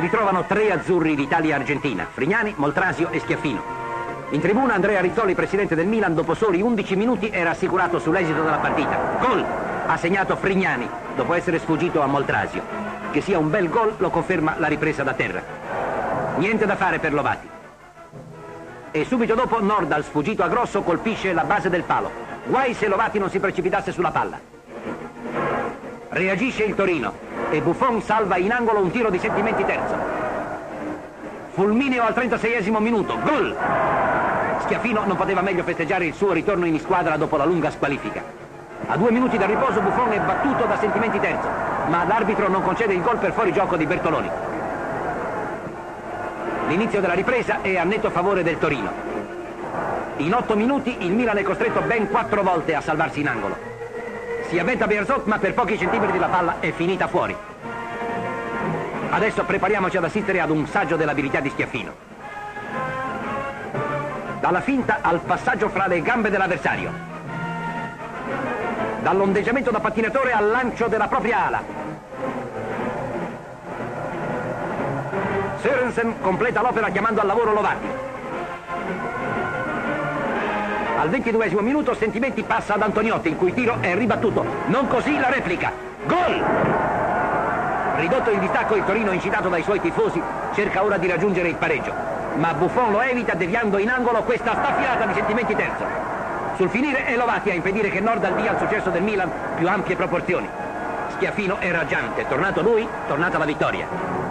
si ritrovano tre azzurri d'Italia e Argentina, Frignani, Moltrasio e Schiaffino. In tribuna Andrea Rizzoli, presidente del Milan, dopo soli 11 minuti era assicurato sull'esito della partita. Gol! Ha segnato Frignani, dopo essere sfuggito a Moltrasio. Che sia un bel gol lo conferma la ripresa da terra. Niente da fare per Lovati. E subito dopo Nordahl, sfuggito a Grosso, colpisce la base del palo. Guai se Lovati non si precipitasse sulla palla. Reagisce il Torino e Buffon salva in angolo un tiro di Sentimenti terzo. Fulmineo al 36esimo minuto. Gol! Schiaffino non poteva meglio festeggiare il suo ritorno in squadra dopo la lunga squalifica. A 2 minuti dal riposo Buffon è battuto da Sentimenti terzo, ma l'arbitro non concede il gol per fuorigioco di Bertolini. L'inizio della ripresa è a netto favore del Torino. In 8 minuti il Milan è costretto ben 4 volte a salvarsi in angolo. Si avventa Bearzot, ma per pochi centimetri la palla è finita fuori. Adesso prepariamoci ad assistere ad un saggio dell'abilità di Schiaffino. Dalla finta al passaggio fra le gambe dell'avversario, dall'ondeggiamento da pattinatore al lancio della propria ala. Sörensen completa l'opera chiamando al lavoro Lovati. Al 22esimo minuto Sentimenti passa ad Antoniotti, il cui tiro è ribattuto, non così la replica. Gol! Ridotto il distacco, il Torino, incitato dai suoi tifosi, cerca ora di raggiungere il pareggio. Ma Buffon lo evita deviando in angolo questa staffilata di Sentimenti terzo. Sul finire è Lovati a impedire che Nordahl dia al successo del Milan più ampie proporzioni. Schiaffino è raggiante, tornato lui, tornata la vittoria.